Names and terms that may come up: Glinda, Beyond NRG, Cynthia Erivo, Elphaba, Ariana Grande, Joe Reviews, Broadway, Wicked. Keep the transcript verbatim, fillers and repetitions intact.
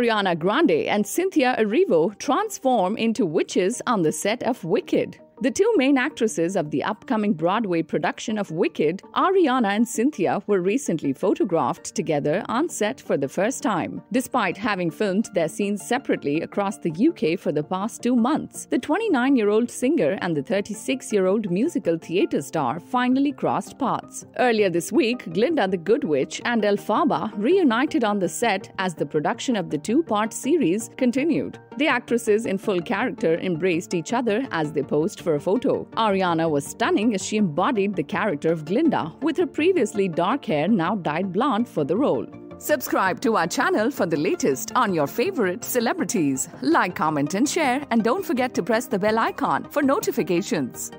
Ariana Grande and Cynthia Erivo transform into witches on the set of Wicked. The two main actresses of the upcoming Broadway production of Wicked, Ariana and Cynthia, were recently photographed together on set for the first time. Despite having filmed their scenes separately across the U K for the past two months, the twenty-nine-year-old singer and the thirty-six-year-old musical theatre star finally crossed paths. Earlier this week, Glinda the Good Witch and Elphaba reunited on the set as the production of the two-part series continued. The actresses in full character embraced each other as they posed for a photo. Ariana was stunning as she embodied the character of Glinda, with her previously dark hair now dyed blonde for the role. Subscribe to our channel for the latest on your favorite celebrities. Like, comment, and share, and don't forget to press the bell icon for notifications.